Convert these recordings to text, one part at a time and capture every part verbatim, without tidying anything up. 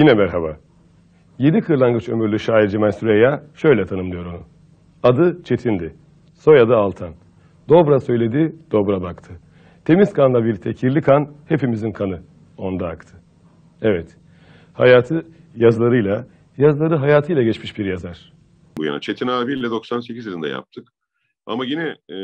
Yine merhaba. Yedi kırlangıç ömürlü şair Cemal Süreyya şöyle tanımlıyor onu. Adı Çetin'di. Soyadı Altan. Dobra söyledi, dobra baktı. Temiz kanla birlikte kirli kan, hepimizin kanı. Onda aktı. Evet, hayatı yazılarıyla, yazıları hayatıyla geçmiş bir yazar. Bu yana Çetin abiyle doksan sekiz yılında yaptık. Ama yine e,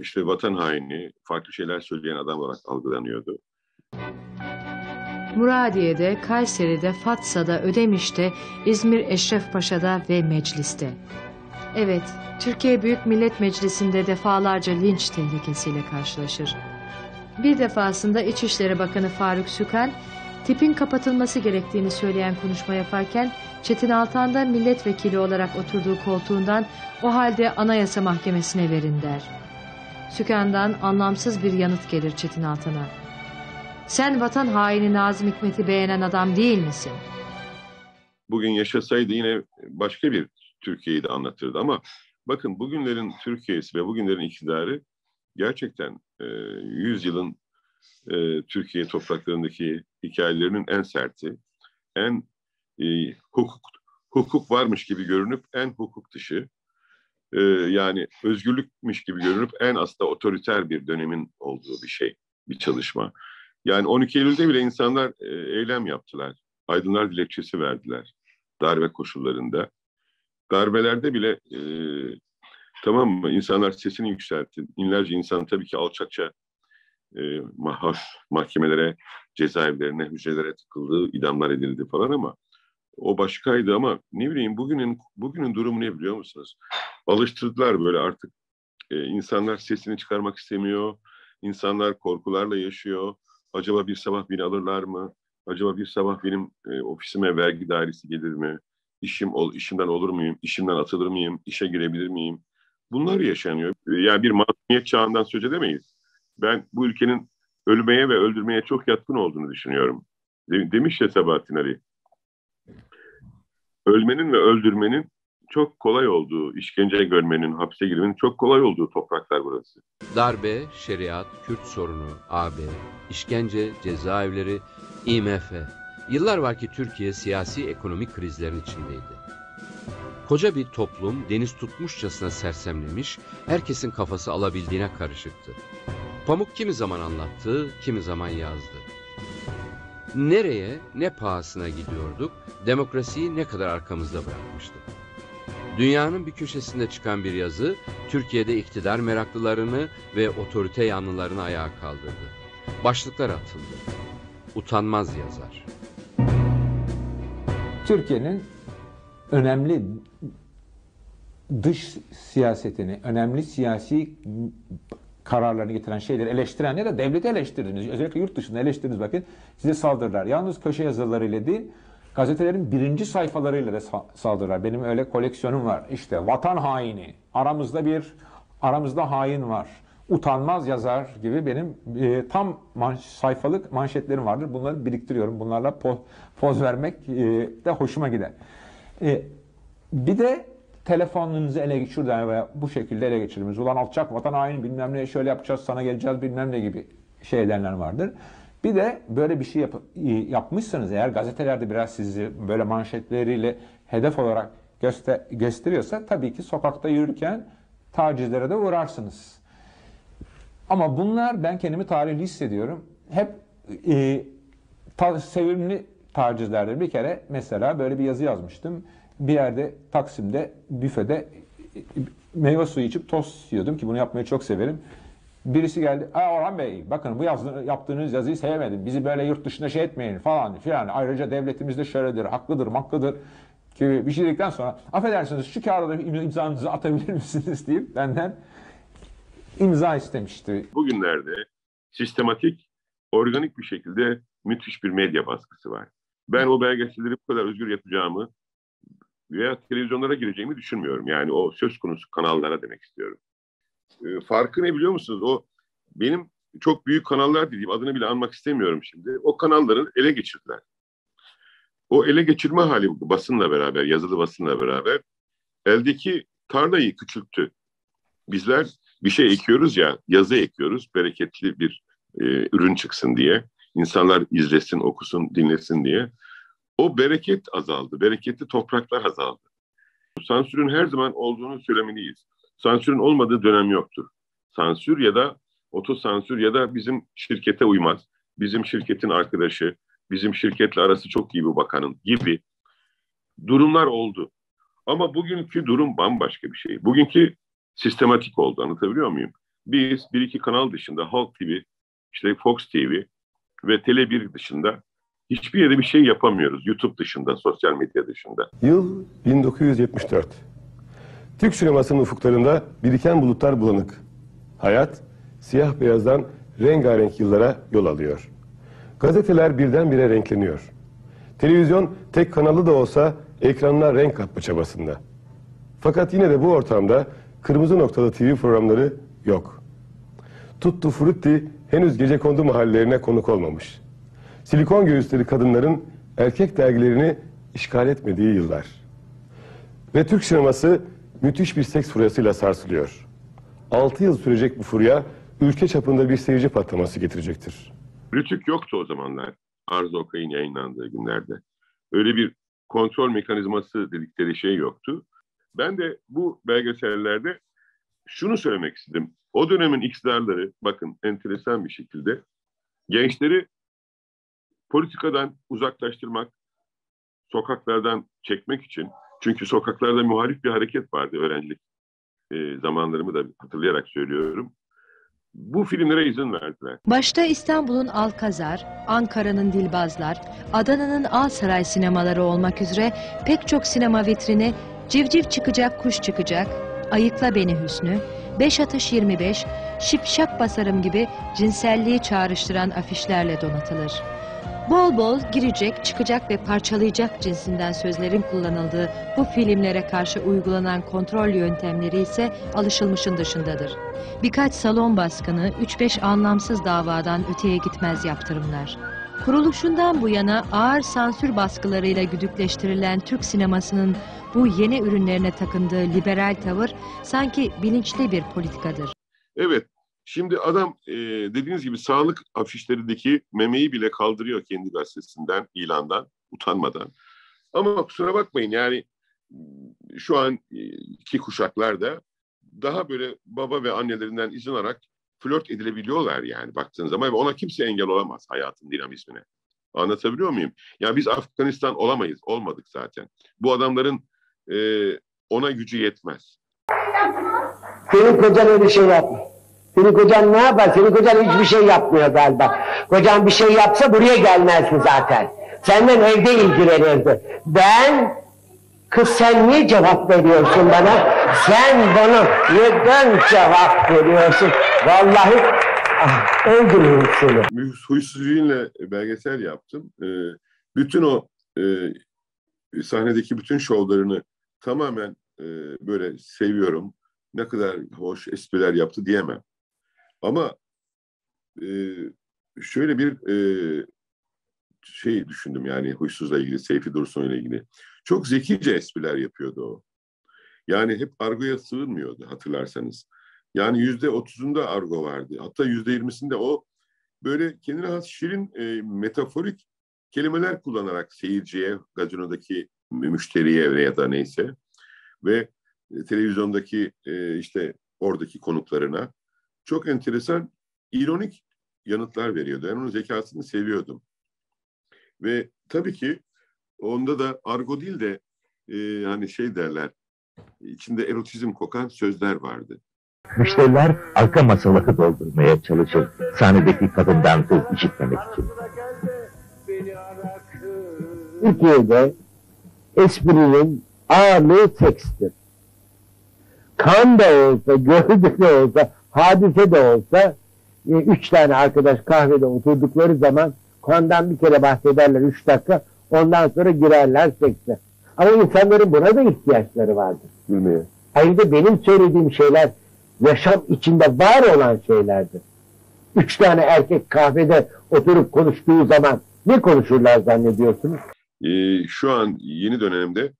işte vatan haini, farklı şeyler söyleyen adam olarak algılanıyordu. Muradiye'de, Kayseri'de, Fatsa'da, Ödemiş'te, İzmir Eşrefpaşa'da ve mecliste. Evet, Türkiye Büyük Millet Meclisi'nde defalarca linç tehlikesiyle karşılaşır. Bir defasında İçişleri Bakanı Faruk Sükan, tipin kapatılması gerektiğini söyleyen konuşma yaparken, Çetin Altan da milletvekili olarak oturduğu koltuğundan o halde Anayasa Mahkemesi'ne verin der. Sükan'dan anlamsız bir yanıt gelir Çetin Altan'a. Sen vatan haini Nazım Hikmet'i beğenen adam değil misin? Bugün yaşasaydı yine başka bir Türkiye'yi de anlatırdı ama bakın bugünlerin Türkiye'si ve bugünlerin iktidarı gerçekten e, yüzyılın e, Türkiye topraklarındaki hikayelerinin en serti, en e, hukuk, hukuk varmış gibi görünüp en hukuk dışı, e, yani özgürlükmüş gibi görünüp en aslında otoriter bir dönemin olduğu bir şey, bir çalışma. Yani on iki Eylül'de bile insanlar e, eylem yaptılar, aydınlar dilekçesi verdiler darbe koşullarında. Darbelerde bile e, tamam mı? İnsanlar sesini yükseltti. Binlerce insan tabii ki alçakça e, mah mahkemelere, cezaevlerine, hücrelere tıkıldı, idamlar edildi falan ama o başkaydı ama ne bileyim bugünün bugünün durumu ne biliyor musunuz? Alıştırdılar böyle artık e, insanlar sesini çıkarmak istemiyor. İnsanlar korkularla yaşıyor. Acaba bir sabah beni alırlar mı? Acaba bir sabah benim e, ofisime vergi dairesi gelir mi? İşim ol, işimden olur muyum? İşimden atılır mıyım? İşe girebilir miyim? Bunlar yaşanıyor. Yani bir masumiyet çağından söz edemeyiz. Ben bu ülkenin ölmeye ve öldürmeye çok yatkın olduğunu düşünüyorum. Demiş ya Sabahattin Ali. Ölmenin ve öldürmenin çok kolay olduğu, işkence görmenin, hapse girmenin çok kolay olduğu topraklar burası. Darbe, şeriat, Kürt sorunu, A B, işkence, cezaevleri, I M F... Yıllar var ki Türkiye siyasi ekonomik krizlerin içindeydi. Koca bir toplum deniz tutmuşçasına sersemlemiş, herkesin kafası alabildiğine karışıktı. Pamuk kimi zaman anlattı, kimi zaman yazdı. Nereye, ne pahasına gidiyorduk, demokrasiyi ne kadar arkamızda bırakmıştık. Dünyanın bir köşesinde çıkan bir yazı, Türkiye'de iktidar meraklılarını ve otorite yanlılarını ayağa kaldırdı. Başlıklar atıldı. Utanmaz yazar. Türkiye'nin önemli dış siyasetini, önemli siyasi kararlarını getiren şeyleri eleştiren ya da devleti eleştirdiniz. Özellikle yurt dışında eleştirdiniz bakın. Size saldırılar. Yalnız köşe yazılarıyla değil, gazetelerin birinci sayfalarıyla da saldırılar. Benim öyle koleksiyonum var. İşte vatan haini, aramızda bir, aramızda hain var, utanmaz yazar gibi benim e, tam manş, sayfalık manşetlerim vardır. Bunları biriktiriyorum. Bunlarla po, poz vermek e, de hoşuma gider. E, bir de telefonunuzu ele geçirden veya bu şekilde ele geçirdiğimiz ulan alçak vatan haini bilmem ne şöyle yapacağız sana geleceğiz bilmem ne gibi şeylerler vardır. Bir de böyle bir şey yap, yapmışsanız eğer gazetelerde biraz sizi böyle manşetleriyle hedef olarak göster, gösteriyorsa tabii ki sokakta yürürken tacizlere de uğrarsınız. Ama bunlar, ben kendimi tarihli hissediyorum, hep e, ta, sevimli tacizlerdir. Bir kere mesela böyle bir yazı yazmıştım. Bir yerde Taksim'de, büfede e, meyve suyu içip tost yiyordum ki bunu yapmayı çok severim. Birisi geldi, "Aa Orhan Bey, bakın bu yazı, yaptığınız yazıyı sevmedim. Bizi böyle yurt dışına şey etmeyin falan filan. Ayrıca devletimiz de şöyledir, haklıdır, maklıdır." gibi bir şey dedikten sonra, "Affedersiniz şu kağıda imzanızı atabilir misiniz?" deyip benden imza istemişti. Bugünlerde sistematik, organik bir şekilde müthiş bir medya baskısı var. Ben o belgeselleri bu kadar özgür yapacağımı veya televizyonlara gireceğimi düşünmüyorum. Yani o söz konusu kanallara demek istiyorum. E, farkı ne biliyor musunuz? O benim çok büyük kanallar dediğim, adını bile anmak istemiyorum şimdi. O kanalları ele geçirdiler. O ele geçirme hali basınla beraber, yazılı basınla beraber eldeki tarlayı küçülttü. Bizler bir şey ekiyoruz ya, yazı ekiyoruz, bereketli bir e, ürün çıksın diye. İnsanlar izlesin, okusun, dinlesin diye. o bereket azaldı. Bereketli topraklar azaldı. Sansürün her zaman olduğunu söylemeliyiz. Sansürün olmadığı dönem yoktur. Sansür ya da otosansür ya da bizim şirkete uymaz, bizim şirketin arkadaşı, bizim şirketle arası çok iyi bir bakanın gibi durumlar oldu. Ama bugünkü durum bambaşka bir şey. Bugünkü sistematik oldu, anlatabiliyor muyum? Biz bir iki kanal dışında Halk T V, işte Fox T V ve Tele bir dışında hiçbir yere bir şey yapamıyoruz. YouTube dışında, sosyal medya dışında. Yıl bin dokuz yüz yetmiş dört. Türk sinemasının ufuklarında biriken bulutlar bulanık. Hayat siyah beyazdan rengarenk yıllara yol alıyor. Gazeteler birdenbire renkleniyor. Televizyon tek kanalı da olsa ekranlar renk katma çabasında. Fakat yine de bu ortamda kırmızı noktalı T V programları yok. Tuttu Frutti henüz gecekondu mahallelerine konuk olmamış. Silikon göğüsleri kadınların erkek dergilerini işgal etmediği yıllar. Ve Türk sineması müthiş bir seks furyasıyla sarsılıyor. Altı yıl sürecek bu furya ülke çapında bir seyirci patlaması getirecektir. RTÜK yoktu o zamanlar, Arzu Okay'ın yayınlandığı günlerde. Öyle bir kontrol mekanizması dedikleri şey yoktu. Ben de bu belgesellerde şunu söylemek istedim. O dönemin iktidarları, bakın enteresan bir şekilde, gençleri politikadan uzaklaştırmak, sokaklardan çekmek için, çünkü sokaklarda muhalif bir hareket vardı, öğrencilik e, zamanlarımı da hatırlayarak söylüyorum. Bu filmlere izin verdiler. Başta İstanbul'un Alkazar, Ankara'nın Dilbazlar, Adana'nın Al Saray sinemaları olmak üzere pek çok sinema vitrini Civciv Çıkacak Kuş Çıkacak, Ayıkla Beni Hüsnü, Beş atış yirmi beş, Şipşap Basarım gibi cinselliği çağrıştıran afişlerle donatılır. Bol bol girecek, çıkacak ve parçalayacak cinsinden sözlerin kullanıldığı bu filmlere karşı uygulanan kontrol yöntemleri ise alışılmışın dışındadır. Birkaç salon baskını, üç beş anlamsız davadan öteye gitmez yaptırımlar. Kuruluşundan bu yana ağır sansür baskılarıyla güdükleştirilen Türk sinemasının bu yeni ürünlerine takındığı liberal tavır sanki bilinçli bir politikadır. Evet. Şimdi adam e, dediğiniz gibi sağlık afişlerindeki memeyi bile kaldırıyor kendi gazetesinden, ilandan, utanmadan. Ama kusura bakmayın, yani şu anki kuşaklarda daha böyle baba ve annelerinden izin alarak flört edilebiliyorlar yani baktığınız zaman. Ve ona kimse engel olamaz hayatın dinamizmine. Anlatabiliyor muyum? Ya biz Afganistan olamayız, olmadık zaten. Bu adamların e, ona gücü yetmez. Senin kocan öyle şey yapma. Senin kocan ne yapar? Senin kocan hiçbir şey yapmıyor galiba. Kocan bir şey yapsa buraya gelmezdi zaten. Senden evde ilgilenirdi. Ben... Kız sen niye cevap veriyorsun bana? Sen bana neden cevap veriyorsun? Vallahi ah, öldürürüm seni. Huysuzluğuyla belgesel yaptım. Ee, bütün o e, sahnedeki bütün şovlarını tamamen e, böyle seviyorum. Ne kadar hoş espriler yaptı diyemem. Ama e, şöyle bir e, şey düşündüm yani Huysuz'la ilgili, Seyfi Dursun'la ilgili. Çok zekice espriler yapıyordu o. Yani hep argoya sığınmıyordu, hatırlarsanız. Yani yüzde otuzunda argo vardı. Hatta yüzde yirmisinde o böyle kendine has şirin e, metaforik kelimeler kullanarak seyirciye, gazinodaki müşteriye ya da neyse ve televizyondaki e, işte oradaki konuklarına çok enteresan, ironik yanıtlar veriyordu. Ben onun zekasını seviyordum. Ve tabii ki onda da argo değil de e, hani şey derler, içinde erotizm kokan sözler vardı. Müşteriler arka masaları doldurmaya çalışır, sahnedeki kadından söz işitmemek için. Türkiye'de esprinin ağırlığı sekstir. Kan da olsa, gövde de olsa, hadise de olsa, e, üç tane arkadaş kahvede oturdukları zaman kandan bir kere bahsederler üç dakika, ondan sonra girerler sekse. Ama insanların buna da ihtiyaçları vardır. Bilmiyorum. Ayrıca benim söylediğim şeyler yaşam içinde var olan şeylerdir. Üç tane erkek kahvede oturup konuştuğu zaman ne konuşurlar zannediyorsunuz? Ee, şu an yeni dönemde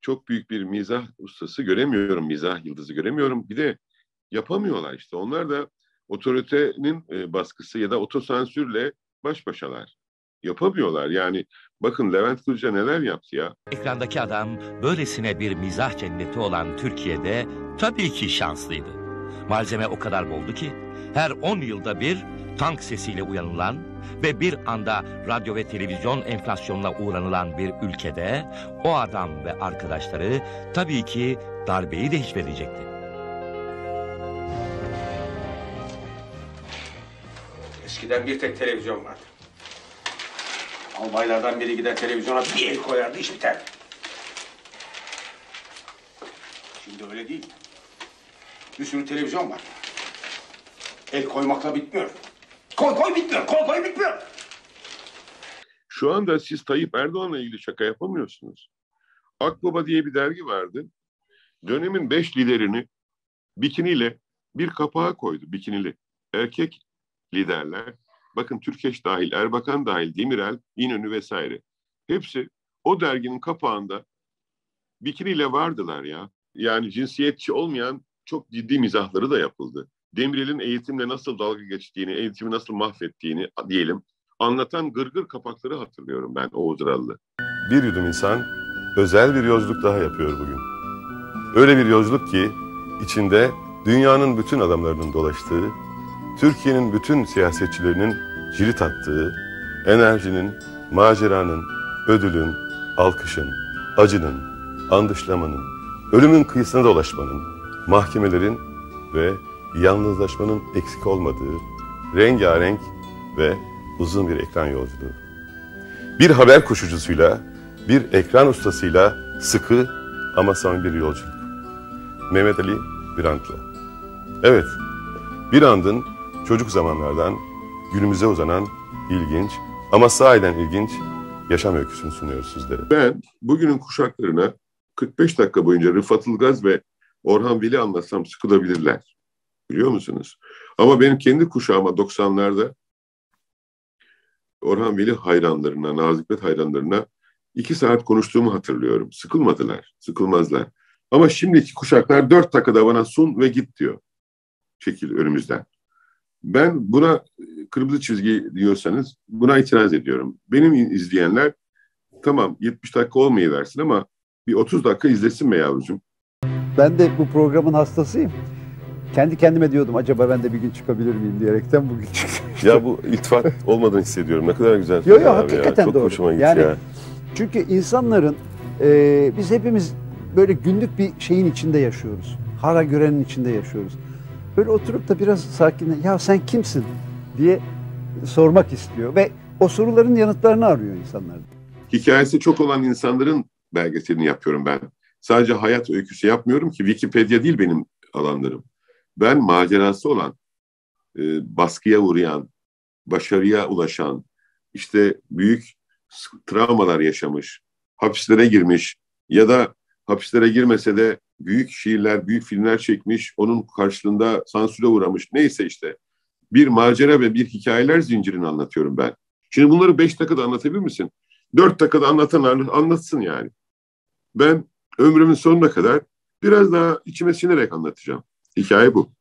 çok büyük bir mizah ustası göremiyorum, mizah yıldızı göremiyorum. Bir de yapamıyorlar işte. Onlar da otoritenin baskısı ya da otosansürle baş başalar. yapamıyorlar. Yani bakın Levent Kırca neler yaptı ya. Ekrandaki adam böylesine bir mizah cenneti olan Türkiye'de tabii ki şanslıydı. Malzeme o kadar boldu ki her on yılda bir tank sesiyle uyanılan ve bir anda radyo ve televizyon enflasyonuna uğranılan bir ülkede o adam ve arkadaşları tabii ki darbeyi de hiç verecekti. Eskiden bir tek televizyon vardı. Albaylardan biri gider televizyona bir el koyardı, iş biterdi. Şimdi öyle değil. Bir sürü televizyon var. El koymakla bitmiyor. Koy koy bitmiyor, koy koy bitmiyor. Şu anda siz Tayyip Erdoğan'la ilgili şaka yapamıyorsunuz. Akbaba diye bir dergi vardı. Dönemin beş liderini bikiniyle bir kapağa koydu, bikinili. Erkek liderler. Bakın Türkeş dahil, Erbakan dahil, Demirel, İnönü vesaire. Hepsi o derginin kapağında bikiniyle vardılar ya. Yani cinsiyetçi olmayan çok ciddi mizahları da yapıldı. Demirel'in eğitimle nasıl dalga geçtiğini, eğitimi nasıl mahvettiğini diyelim anlatan gırgır kapakları hatırlıyorum ben, Oğuz Rallı. Bir yudum insan özel bir yolculuk daha yapıyor bugün. Öyle bir yolculuk ki içinde dünyanın bütün adamlarının dolaştığı, Türkiye'nin bütün siyasetçilerinin cirit attığı, enerjinin, maceranın, ödülün, alkışın, acının, andışlamanın, ölümün kıyısına dolaşmanın, mahkemelerin ve yalnızlaşmanın eksik olmadığı rengarenk ve uzun bir ekran yolculuğu. Bir haber koşucusuyla, bir ekran ustasıyla sıkı ama samimi bir yolculuk. Mehmet Ali Birand'la. Evet, Birand'ın çocuk zamanlardan günümüze uzanan ilginç ama sahiden ilginç yaşam öyküsünü sunuyoruz sizlere. Ben bugünün kuşaklarına kırk beş dakika boyunca Rıfat Ilgaz ve Orhan Veli anlatsam sıkılabilirler. Biliyor musunuz? Ama benim kendi kuşağıma doksanlarda Orhan Veli hayranlarına, Nazım Hikmet hayranlarına iki saat konuştuğumu hatırlıyorum. Sıkılmadılar, sıkılmazlar. Ama şimdiki kuşaklar dört dakikada bana sun ve git diyor. Çekil önümüzden. Ben buna kırmızı çizgi diyorsanız buna itiraz ediyorum. Benim izleyenler tamam yetmiş dakika olmayıversin ama bir otuz dakika izlesin be yavrucuğum. Ben de bu programın hastasıyım. Kendi kendime diyordum acaba ben de bir gün çıkabilir miyim diyerekten bugün çıktım. Ya bu iltifat olmadığını hissediyorum. Ne kadar güzel. Yok yok hakikaten ya. Çok doğru. Hoşuma gitti yani, ya. Çünkü insanların e, biz hepimiz böyle günlük bir şeyin içinde yaşıyoruz. Hara görenin içinde yaşıyoruz. Böyle oturup da biraz sakin, ya sen kimsin diye sormak istiyor ve o soruların yanıtlarını arıyor insanlar. Hikayesi çok olan insanların belgeselini yapıyorum ben. Sadece hayat öyküsü yapmıyorum ki, Wikipedia değil benim alanlarım. Ben macerası olan, e, baskıya uğrayan, başarıya ulaşan, işte büyük travmalar yaşamış, hapislere girmiş ya da hapislere girmese de büyük şiirler, büyük filmler çekmiş, onun karşılığında sansüre uğramış. Neyse işte bir macera ve bir hikayeler zincirini anlatıyorum ben. Şimdi bunları beş dakikada anlatabilir misin? Dört dakikada anlatan anlatsın yani. Ben ömrümün sonuna kadar biraz daha içime sinerek anlatacağım. Hikaye bu.